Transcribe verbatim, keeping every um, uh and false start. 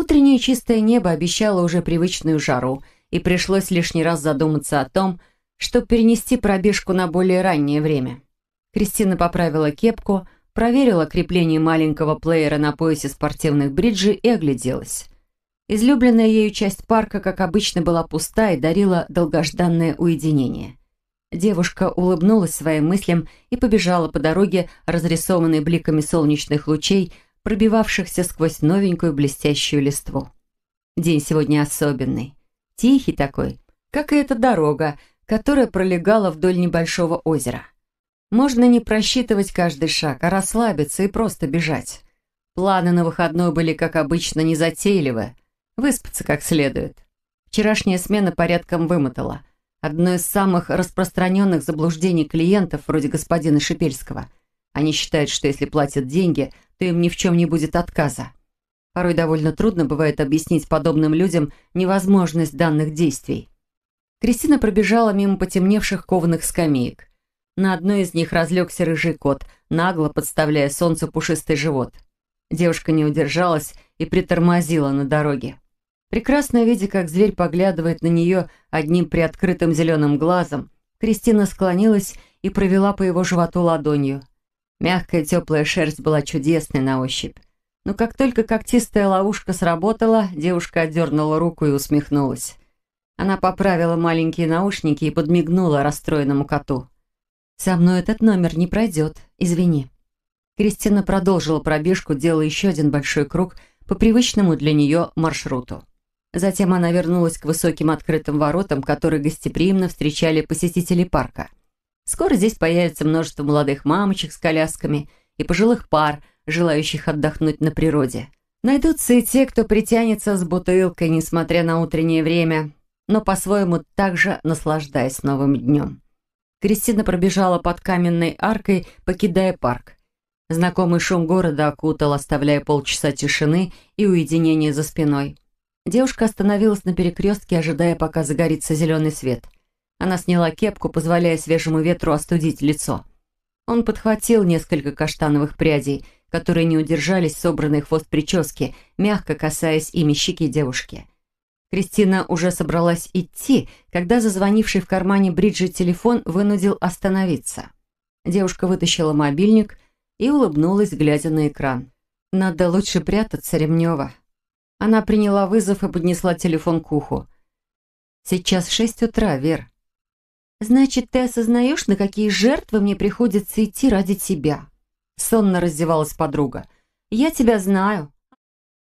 Утреннее чистое небо обещало уже привычную жару, и пришлось лишний раз задуматься о том, чтобы перенести пробежку на более раннее время. Кристина поправила кепку, проверила крепление маленького плеера на поясе спортивных бриджей и огляделась. Излюбленная ею часть парка, как обычно, была пуста и дарила долгожданное уединение. Девушка улыбнулась своим мыслям и побежала по дороге, разрисованной бликами солнечных лучей, пробивавшихся сквозь новенькую блестящую листву. День сегодня особенный, тихий такой, как и эта дорога, которая пролегала вдоль небольшого озера. Можно не просчитывать каждый шаг, а расслабиться и просто бежать. Планы на выходной были, как обычно, незатейливы. Выспаться как следует. Вчерашняя смена порядком вымотала. Одно из самых распространенных заблуждений клиентов, вроде господина Шипельского. Они считают, что если платят деньги, то им ни в чем не будет отказа. Порой довольно трудно бывает объяснить подобным людям невозможность данных действий. Кристина пробежала мимо потемневших кованых скамеек. На одной из них разлегся рыжий кот, нагло подставляя солнцу пушистый живот. Девушка не удержалась и притормозила на дороге. Прекрасно видя, как зверь поглядывает на нее одним приоткрытым зеленым глазом, Кристина склонилась и провела по его животу ладонью. Мягкая теплая шерсть была чудесной на ощупь. Но как только когтистая ловушка сработала, девушка отдернула руку и усмехнулась. Она поправила маленькие наушники и подмигнула расстроенному коту. «Со мной этот номер не пройдет, извини». Кристина продолжила пробежку, делая еще один большой круг по привычному для нее маршруту. Затем она вернулась к высоким открытым воротам, которые гостеприимно встречали посетителей парка. Скоро здесь появится множество молодых мамочек с колясками и пожилых пар, желающих отдохнуть на природе. Найдутся и те, кто притянется с бутылкой, несмотря на утреннее время, но по-своему также наслаждаясь новым днем. Кристина пробежала под каменной аркой, покидая парк. Знакомый шум города окутал, оставляя полчаса тишины и уединения за спиной. Девушка остановилась на перекрестке, ожидая, пока загорится зеленый свет. Она сняла кепку, позволяя свежему ветру остудить лицо. Он подхватил несколько каштановых прядей, которые не удержались в собранный хвост прически, мягко касаясь ими щеки девушки. Кристина уже собралась идти, когда зазвонивший в кармане Бриджит телефон вынудил остановиться. Девушка вытащила мобильник и улыбнулась, глядя на экран. «Надо лучше прятаться, Ремнева». Она приняла вызов и поднесла телефон к уху. «Сейчас шесть утра, Вер». «Значит, ты осознаешь, на какие жертвы мне приходится идти ради тебя?» Сонно раздевалась подруга. «Я тебя знаю.